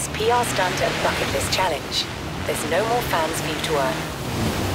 this, PR stands at Bucket List Challenge. There's no more fans for you to earn.